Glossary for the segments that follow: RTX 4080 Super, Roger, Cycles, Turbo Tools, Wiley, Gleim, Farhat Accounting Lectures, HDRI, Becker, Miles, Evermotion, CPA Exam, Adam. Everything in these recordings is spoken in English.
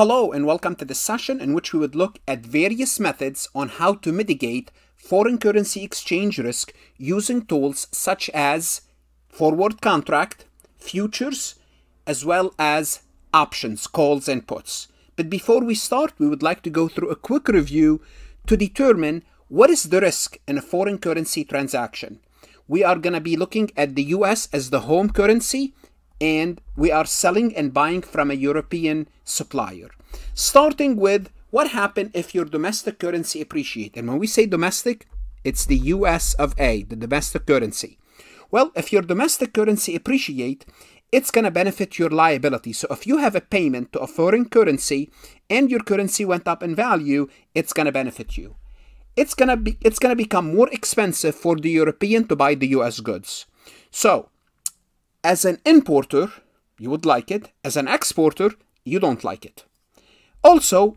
Hello and welcome to this session in which we would look at various methods on how to mitigate foreign currency exchange risk using tools such as forward contract, futures, as well as options, calls, and puts. But before we start, we would like to go through a quick review to determine what is the risk in a foreign currency transaction. We are going to be looking at the US as the home currency, and we are selling and buying from a European supplier. Starting with what happens if your domestic currency appreciates. And when we say domestic, it's the US of A, the domestic currency. Well, if your domestic currency appreciates, it's going to benefit your liability. So if you have a payment to a foreign currency and your currency went up in value, it's going to benefit you. It's going to become more expensive for the European to buy the US goods. So, as an importer, you would like it. As an exporter, you don't like it. Also,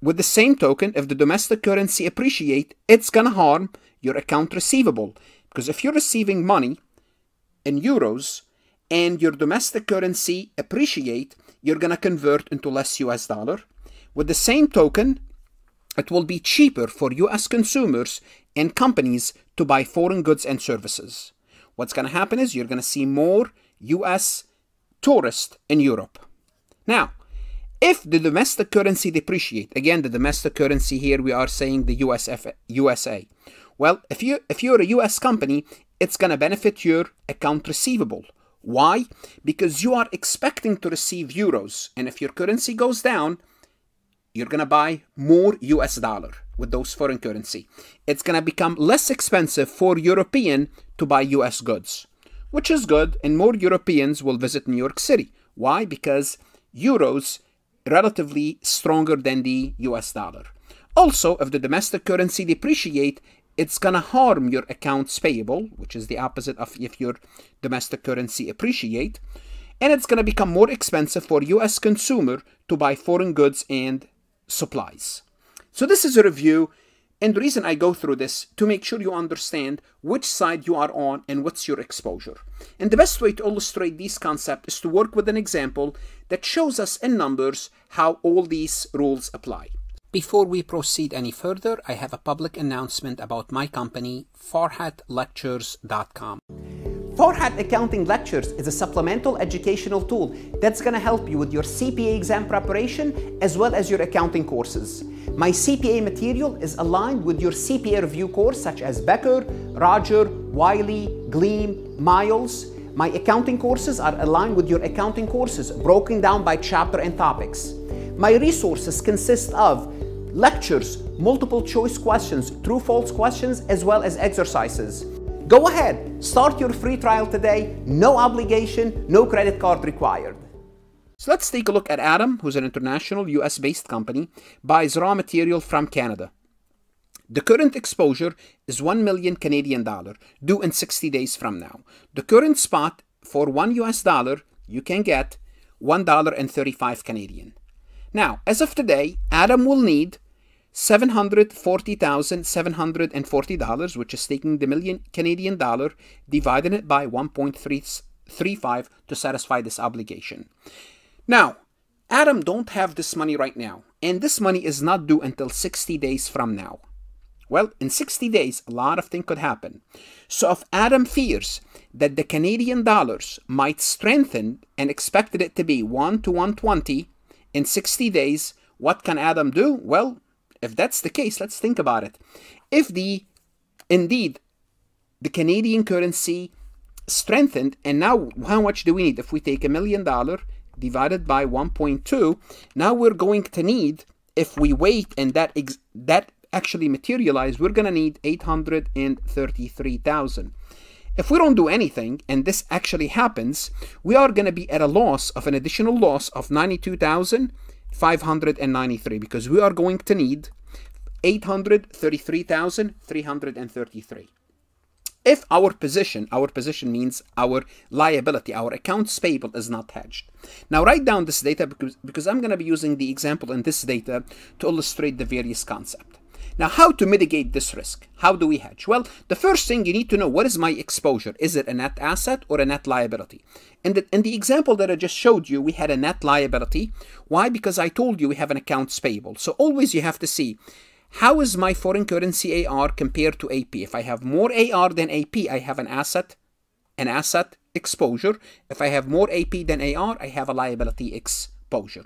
with the same token, if the domestic currency appreciates, it's going to harm your account receivable. Because if you're receiving money in euros and your domestic currency appreciates, you're going to convert into less US dollar. With the same token, it will be cheaper for US consumers and companies to buy foreign goods and services. What's going to happen is you're going to see more US tourists in Europe. Now, if the domestic currency depreciates, again, the domestic currency here, we are saying the USA. Well, if you're a US company, it's going to benefit your account receivable. Why? Because you are expecting to receive euros. And if your currency goes down, you're going to buy more US dollar with those foreign currency. It's going to become less expensive for European to buy US goods, which is good, and more Europeans will visit New York City. Why? Because euros relatively stronger than the US dollar. Also, if the domestic currency depreciate, it's going to harm your accounts payable, which is the opposite of if your domestic currency appreciate, and it's going to become more expensive for US consumer to buy foreign goods and supplies. So this is a review, and the reason I go through this to make sure you understand which side you are on and what's your exposure. And the best way to illustrate these concepts is to work with an example that shows us in numbers how all these rules apply. Before we proceed any further, I have a public announcement about my company, farhatlectures.com. Farhat Accounting Lectures is a supplemental educational tool that's going to help you with your CPA exam preparation as well as your accounting courses. My CPA material is aligned with your CPA review course such as Becker, Roger, Wiley, Gleim, Miles. My accounting courses are aligned with your accounting courses, broken down by chapter and topics. My resources consist of lectures, multiple choice questions, true-false questions, as well as exercises. Go ahead, start your free trial today, no obligation, no credit card required. So let's take a look at Adam, who's an international US-based company, buys raw material from Canada. The current exposure is 1 million Canadian dollar, due in 60 days from now. The current spot for 1 US dollar, you can get $1.35 Canadian. Now, as of today, Adam will need $740,740, which is taking the million Canadian dollar, dividing it by 1.335 to satisfy this obligation. Now, Adam don't have this money right now, and this money is not due until 60 days from now. Well, in 60 days, a lot of things could happen. So if Adam fears that the Canadian dollars might strengthen and expected it to be 1 to 120 in 60 days, what can Adam do? Well, if that's the case, let's think about it. If indeed the Canadian currency strengthened, and now how much do we need? If we take $1 million divided by 1.2, now we're going to need, if we wait and that actually materialized, we're going to need 833,000. If we don't do anything, and this actually happens, we are going to be at a loss of an additional loss of 92,593, because we are going to need 833,333. If our position means our liability, our accounts payable is not hedged. Now write down this data because I'm going to be using the example in this data to illustrate the various concepts. Now, how to mitigate this risk? How do we hedge? Well, the first thing you need to know, what is my exposure? Is it a net asset or a net liability? In the example that I just showed you, we had a net liability. Why? Because I told you we have an accounts payable. So always you have to see, how is my foreign currency AR compared to AP? If I have more AR than AP, I have an asset exposure. If I have more AP than AR, I have a liability exposure.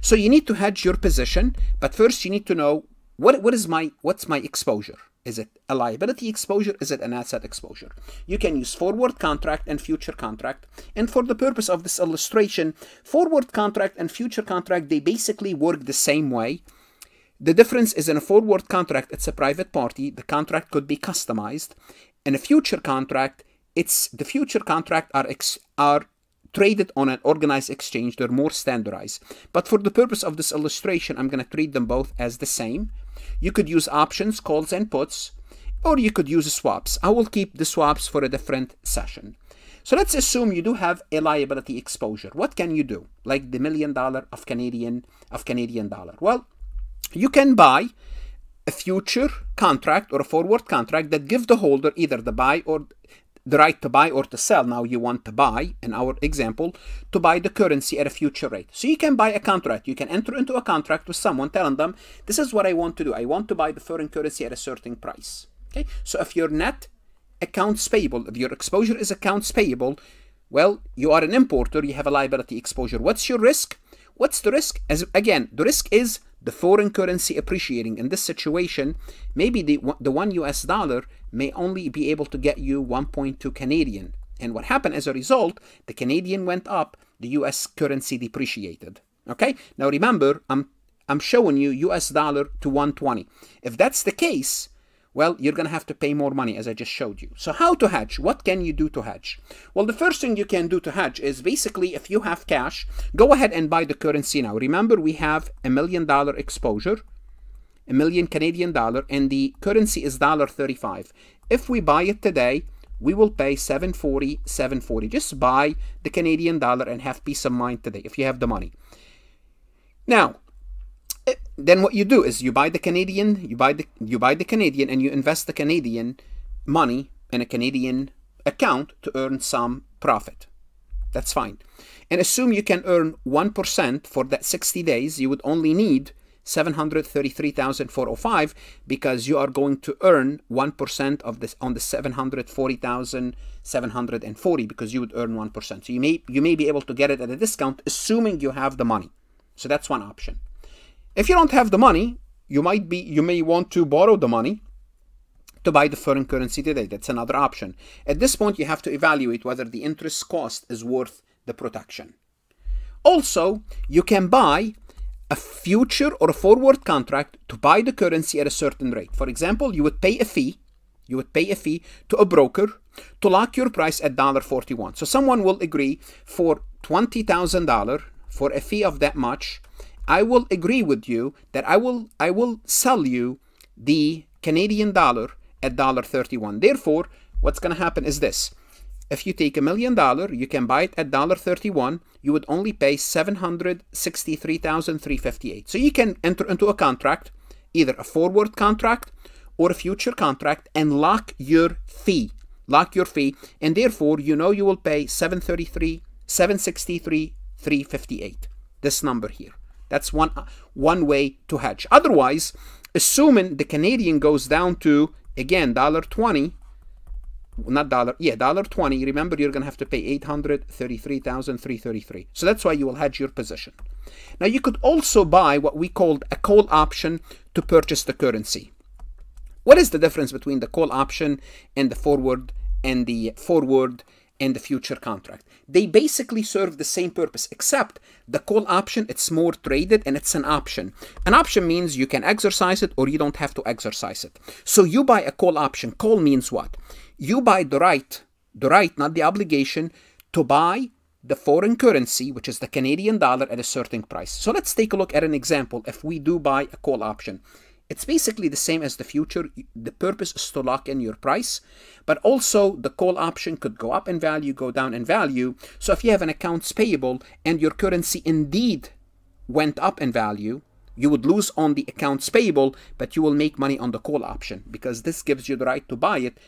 So you need to hedge your position, but first you need to know, what's my exposure? Is it a liability exposure? Is it an asset exposure? You can use forward contract and future contract. And for the purpose of this illustration, forward contract and future contract, they basically work the same way. The difference is, in a forward contract, it's a private party. The contract could be customized. In a future contract, the future contracts are traded on an organized exchange. They're more standardized. But for the purpose of this illustration, I'm going to treat them both as the same. You could use options, calls, and puts, or you could use swaps. I will keep the swaps for a different session. So let's assume you do have a liability exposure. What can you do? Like the $1 million of Canadian dollar. Well, you can buy a future contract or a forward contract that give the holder either the right to buy or to sell. Now you want to buy, in our example, to buy the currency at a future rate. So you can buy a contract. You can enter into a contract with someone telling them, this is what I want to do. I want to buy the foreign currency at a certain price. Okay. So if your net accounts payable, if your exposure is accounts payable, well, you are an importer. You have a liability exposure. What's your risk? What's the risk? As again, the risk is the foreign currency appreciating. In this situation, maybe the $1 may only be able to get you 1.2 Canadian. And what happened as a result, the Canadian went up, the US currency depreciated. Okay? Now remember, I'm showing you US dollar to 120. If that's the case, well, you're going to have to pay more money, as I just showed you. So how to hedge? What can you do to hedge? Well, the first thing you can do to hedge is basically, if you have cash, go ahead and buy the currency now. Remember, we have $1 million exposure, $1 million Canadian dollar, and the currency is $1.35. If we buy it today, we will pay $7.40. Just buy the Canadian dollar and have peace of mind today if you have the money. Now, then what you do is you buy the Canadian, you buy the Canadian, and you invest the Canadian money in a Canadian account to earn some profit. That's fine. And assume you can earn 1% for that 60 days. You would only need $733,405 because you are going to earn 1% of this on the $740,740, because you would earn 1%. So you may be able to get it at a discount, assuming you have the money. So that's one option. If you don't have the money, you may want to borrow the money to buy the foreign currency today. That's another option. At this point, you have to evaluate whether the interest cost is worth the protection. Also, you can buy a future or a forward contract to buy the currency at a certain rate. For example, you would pay a fee. You would pay a fee to a broker to lock your price at $1.41. So someone will agree for $20,000 for a fee of that much. I will agree with you that I will sell you the Canadian dollar at $1.31. Therefore, what's going to happen is this. If you take $1 million, you can buy it at $1.31. You would only pay $763,358. So you can enter into a contract, either a forward contract or a future contract, and lock your fee. Lock your fee. And therefore, you know you will pay $763,358. This number here. That's one way to hedge. Otherwise, assuming the Canadian goes down to, again, $1.20, $1.20. Remember, you're going to have to pay $833,333. So that's why you will hedge your position. Now, you could also buy what we called a call option to purchase the currency. What is the difference between the call option and the forward and the future contract? They basically serve the same purpose, except the call option, it's more traded and it's an option. An option means you can exercise it or you don't have to exercise it. So you buy a call option. Call means what? You buy the right, not the obligation, to buy the foreign currency, which is the Canadian dollar, at a certain price. So let's take a look at an example. If we do buy a call option, it's basically the same as the future. The purpose is to lock in your price, but also the call option could go up in value, go down in value. So if you have an accounts payable and your currency indeed went up in value, You would lose on the accounts payable, but you will make money on the call option because this gives you the right to buy it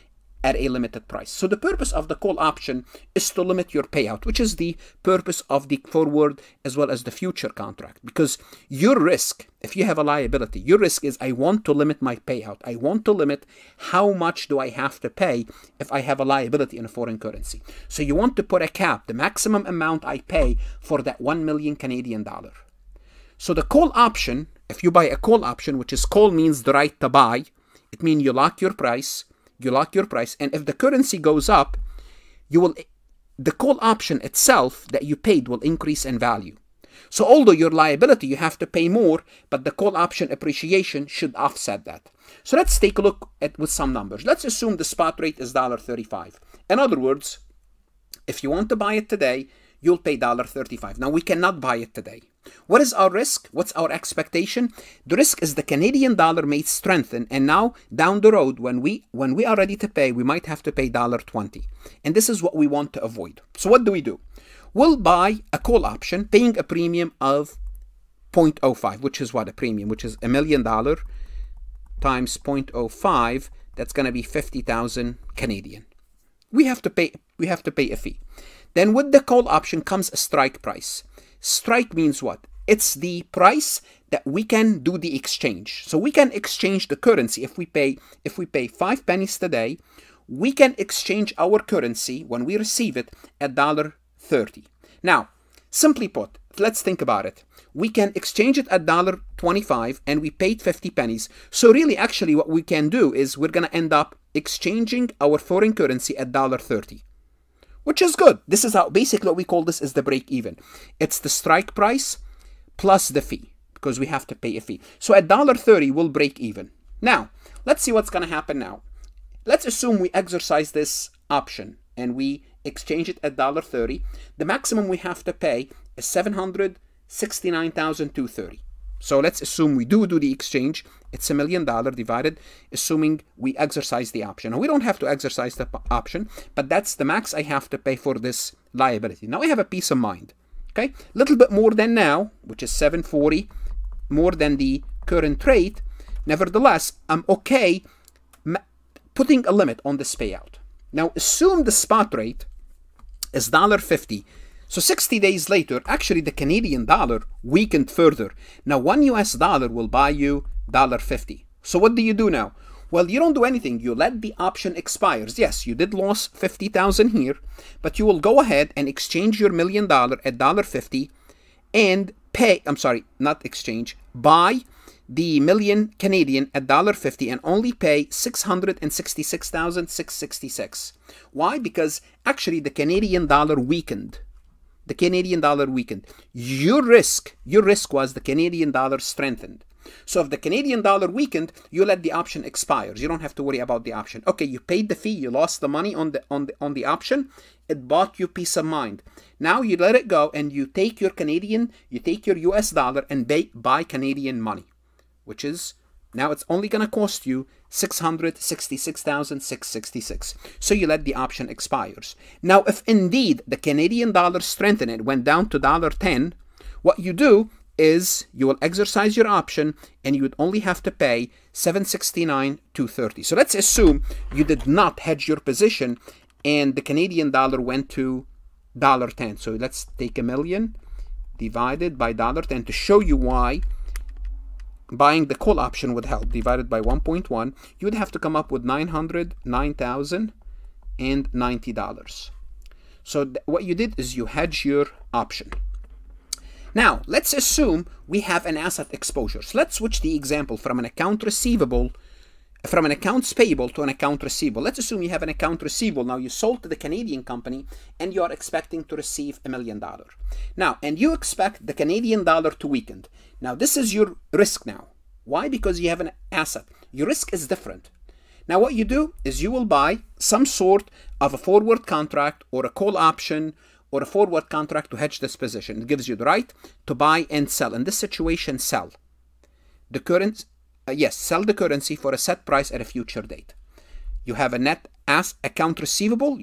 at a limited price. So the purpose of the call option is to limit your payout, which is the purpose of the forward as well as the future contract, because your risk, if you have a liability, your risk is I want to limit my payout. I want to limit how much do I have to pay if I have a liability in a foreign currency. So you want to put a cap, the maximum amount I pay for that 1 million Canadian dollar. So the call option, if you buy a call option, which is call means the right to buy, it means you lock your price. You lock your price, and if the currency goes up, you will, the call option itself that you paid will increase in value. So although your liability, you have to pay more, but the call option appreciation should offset that. So let's take a look at with some numbers. Let's assume the spot rate is $1.35. In other words, if you want to buy it today, you'll pay $1.35. Now, we cannot buy it today. What is our risk? What's our expectation? The risk is the Canadian dollar may strengthen, and now down the road, when we are ready to pay, we might have to pay $1.20. And this is what we want to avoid. So what do? We'll buy a call option paying a premium of 0.05, which is what a premium, which is $1 million times 0.05. That's going to be 50,000 Canadian. We have to pay a fee. Then with the call option comes a strike price. Strike means what? It's the price that we can do the exchange. So we can exchange the currency. If we pay 5 pennies today, we can exchange our currency when we receive it at $1.30. Now, simply put, let's think about it. We can exchange it at $1.25 and we paid 50 pennies. So really, actually, what we can do is we're going to end up exchanging our foreign currency at $1.30. Which is good. This is how basically what we call this is the break even. It's the strike price plus the fee because we have to pay a fee. So at $1.30 we'll break even. Now, let's see what's going to happen now. Let's assume we exercise this option and we exchange it at $1.30. The maximum we have to pay is $769,230. So let's assume we do the exchange. It's $1 million divided, assuming we exercise the option. Now, we don't have to exercise the option, but that's the max I have to pay for this liability. Now I have a peace of mind, okay? A little bit more than now, which is $740, more than the current rate. Nevertheless, I'm okay putting a limit on this payout. Now assume the spot rate is $1.50. So 60 days later, actually the Canadian dollar weakened further. Now $1 will buy you $1.50. So what do you do now? Well, you don't do anything. You let the option expires. Yes, you did lose 50,000 here, but you will go ahead and exchange your $1 million at $1.50 and pay, I'm sorry, not exchange, buy the million Canadian at $1.50 and only pay $666,666. Why? Because actually the Canadian dollar weakened. The Canadian dollar weakened. Your risk was the Canadian dollar strengthened. So if the Canadian dollar weakened, you let the option expire. You don't have to worry about the option. Okay, you paid the fee, you lost the money on the option. It bought you peace of mind. Now you let it go and you take your Canadian, you take your US dollar and buy Canadian money, which is now it's only going to cost you $666,666. So you let the option expires. Now, if indeed the Canadian dollar strengthened, it went down to $1.10, what you do is you will exercise your option and you would only have to pay $769,230. So let's assume you did not hedge your position and the Canadian dollar went to $1.10. So let's take a million divided by $1.10 to show you why buying the call option would help. Divided by 1.1, you would have to come up with $909,090. So what you did is you hedge your option. Now, let's assume we have an asset exposure. So let's switch the example from an accounts payable to an account receivable. Let's assume you have an account receivable. Now you sold to the Canadian company and you are expecting to receive $1 million. Now, and you expect the Canadian dollar to weaken. Now this is your risk now. Why? Because you have an asset. Your risk is different. Now what you do is you will buy some sort of a forward contract or a call option or a forward contract to hedge this position. It gives you the right to buy and sell. In this situation, sell the currency. Sell the currency for a set price at a future date. You have a net account receivable.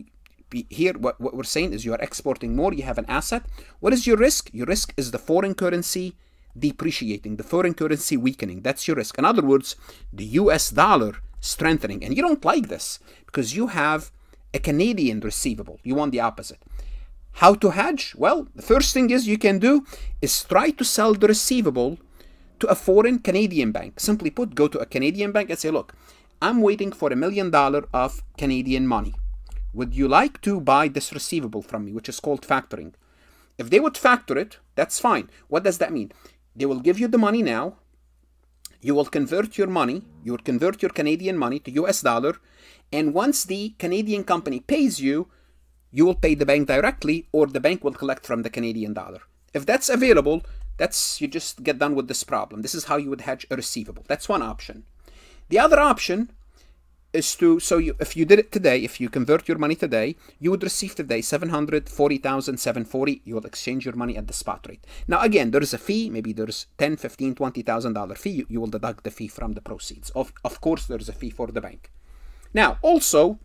Here, what we're saying is you are exporting more. You have an asset. What is your risk? Your risk is the foreign currency depreciating, the foreign currency weakening. That's your risk. In other words, the US dollar strengthening. And you don't like this because you have a Canadian receivable. You want the opposite. How to hedge? Well, the first thing is you can do is try to sell the receivable to a foreign Canadian bank. Simply put, go to a Canadian bank and say, look, I'm waiting for $1 million of Canadian money. Would you like to buy this receivable from me, which is called factoring? If they would factor it, that's fine. What does that mean? They will give you the money now. You will convert your money. You will convert your Canadian money to US dollar. And once the Canadian company pays you, you will pay the bank directly, or the bank will collect from the Canadian dollar. If that's available, that's, you just get done with this problem. This is how you would hedge a receivable. That's one option. The other option is to, if you did it today, if you convert your money today, you would receive today $740,740. You will exchange your money at the spot rate. Now again, there is a fee. Maybe there's $10,000, $15,000, $20,000 fee. You will deduct the fee from the proceeds. Of course, there's a fee for the bank. Now, also,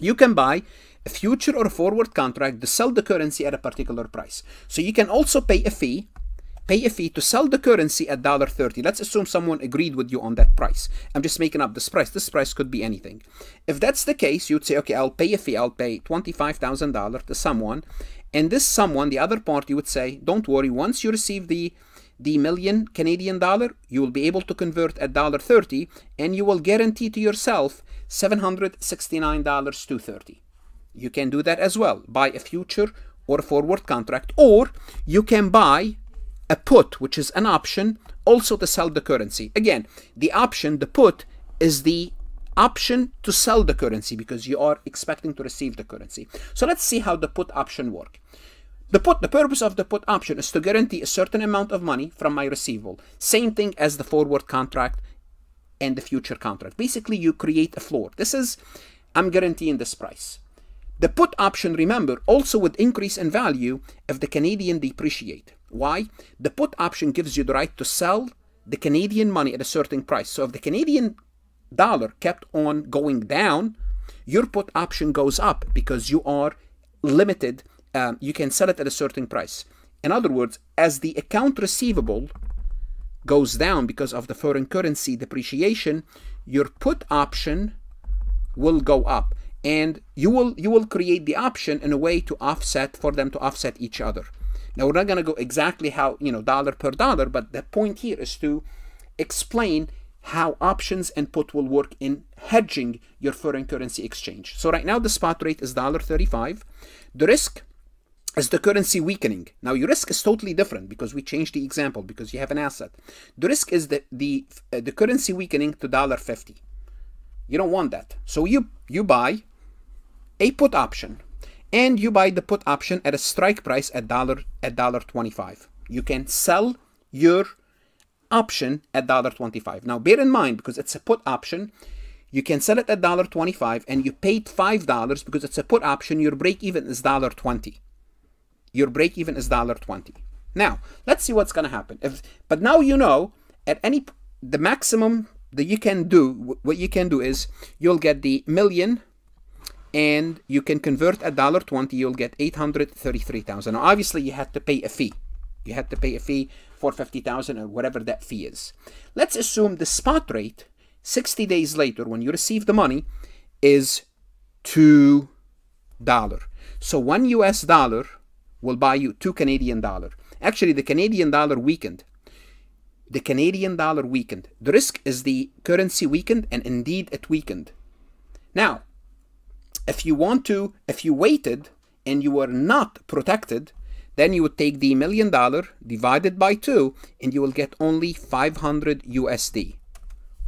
you can buy a future or a forward contract to sell the currency at a particular price. So you can also pay a fee to sell the currency at $1.30. Let's assume someone agreed with you on that price. I'm just making up this price. This price could be anything. If that's the case, you'd say, okay, I'll pay a fee. I'll pay $25,000 to someone. And this someone, the other party, would say, don't worry. Once you receive the million Canadian dollar, you will be able to convert at $1.30, and you will guarantee to yourself $769.30. You can do that as well. Buy a future or a forward contract, or you can buy a put, which is an option, also to sell the currency. Again, the option, the put, is the option to sell the currency because you are expecting to receive the currency. So let's see how the put option works. The purpose of the put option is to guarantee a certain amount of money from my receivable. Same thing as the forward contract and the future contract. Basically, you create a floor. This is, I'm guaranteeing this price. The put option, remember, also would increase in value if the Canadian depreciate. Why? The put option gives you the right to sell the Canadian money at a certain price. So if the Canadian dollar kept on going down, your put option goes up because you are limited. You can sell it at a certain price. In other words, as the account receivable goes down because of the foreign currency depreciation, your put option will go up. And you will create the option in a way to offset, for them to offset each other. Now, we're not going to go exactly how, you know, dollar per dollar, but the point here is to explain how options and put will work in hedging your foreign currency exchange. So right now, the spot rate is $1.35. The risk is the currency weakening. Now, your risk is totally different because we changed the example because you have an asset. The risk is the currency weakening to $1.50. You don't want that. So you buy a put option, and you buy the put option at a strike price at $1.25. You can sell your option at $1.25. Now, bear in mind, because it's a put option, you can sell it at $1.25, and you paid $5 because it's a put option. Your break even is $1.20. Your break even is $1.20. Now, let's see what's going to happen. But now you know at the maximum that you can do, what you can do is you'll get the million, and you can convert at $1.20, you'll get $833,000. Now, obviously, you had to pay a fee. You had to pay a fee for $50,000 or whatever that fee is. Let's assume the spot rate 60 days later when you receive the money is $2. So $1 US dollar will buy you $2 Canadian dollar. Actually, the Canadian dollar weakened. The Canadian dollar weakened. The risk is the currency weakened, and indeed it weakened. Now, if you waited and you were not protected, then you would take the $1 million divided by 2, and you will get only 500 USD.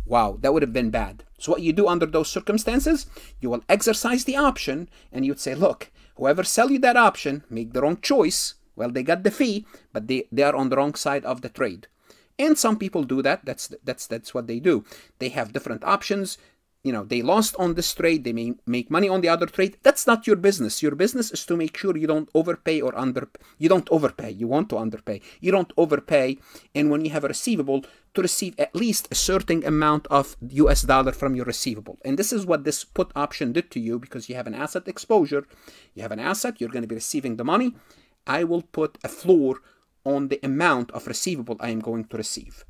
Wow, that would have been bad. So what you do under those circumstances, you will exercise the option, and you'd say, look, whoever sell you that option make the wrong choice. Well, they got the fee, but they are on the wrong side of the trade. And some people do that. That's what they do. They have different options. You know, they lost on this trade. They may make money on the other trade. That's not your business. Your business is to make sure you don't overpay or You don't overpay. You want to underpay. You don't overpay. And when you have a receivable, to receive at least a certain amount of US dollar from your receivable. And this is what this put option did to you because you have an asset exposure. You have an asset. You're going to be receiving the money. I will put a floor on the amount of receivable I am going to receive.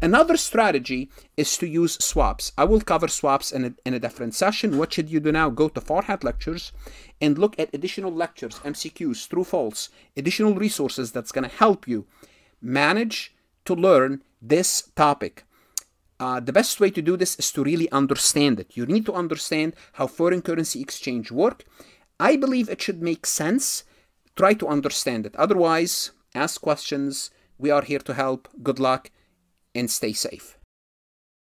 Another strategy is to use swaps. I will cover swaps in a different session. What should you do now? Go to Farhat Lectures and look at additional lectures, MCQs, true, false, additional resources that's going to help you manage to learn this topic. The best way to do this is to really understand it. You need to understand how foreign currency exchange work. I believe it should make sense. Try to understand it. Otherwise, ask questions. We are here to help. Good luck and stay safe.